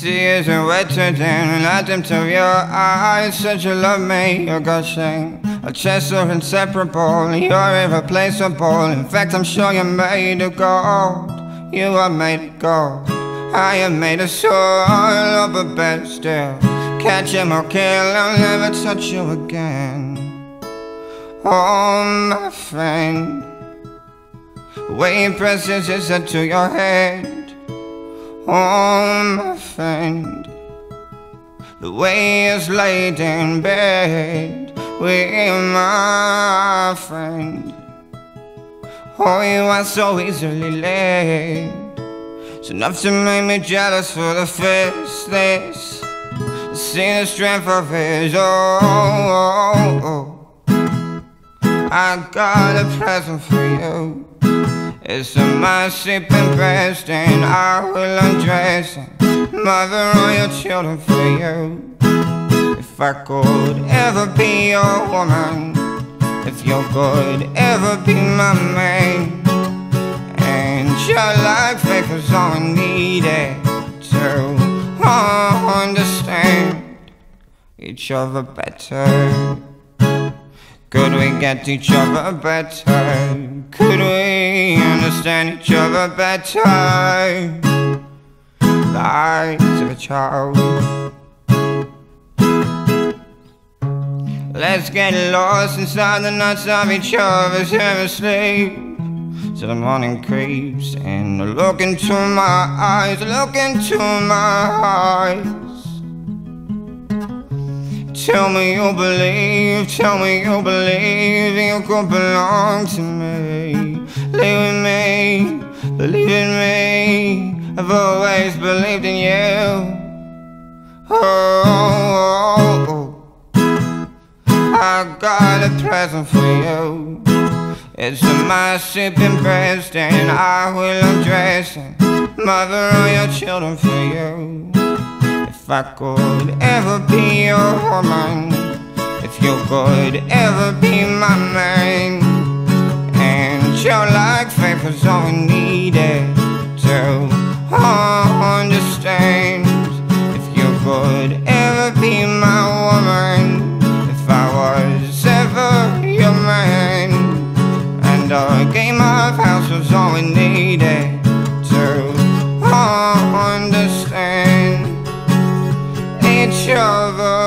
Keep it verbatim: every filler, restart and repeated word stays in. tears are wetter than atoms of your eyes. Such a love made your gushing, our chests are inseparable, you're irreplaceable. In fact, I'm sure you're made of gold. You are made of gold, I am made of soil. Oh, but better still, catch him or kill, I'll never touch you again. Oh, my friend, the way he presses his head to your head. Oh, my friend, the way he is laid in bed with my friend. Oh, you are so easily laid, it's enough to make me jealous for the faceless. I've seen the strength of his, oh, oh, oh. I got a present for you. It's a mercy been pressed, and I will undress and mother all your children for you. If I could ever be your woman, if you could ever be my man, and your life is all I needed to understand each other better. Could we get each other better? Could we understand each other better? Lives of a child. Let's get lost inside the nuts of each other's heavy sleep, till the morning creeps and look into my eyes, look into my eyes. Tell me you believe, tell me you believe you could belong to me. Live with me, believe in me, I've always believed in you. Oh, oh, oh. I got a present for you. It's a mercy been pressed, and I will undress and mother all your children for you. If I could ever be your woman, if you could ever be my man, and your like faith was all I needed to understand. If you could ever be my woman, if I was ever your man, and a game of house was all I needed to understand each other.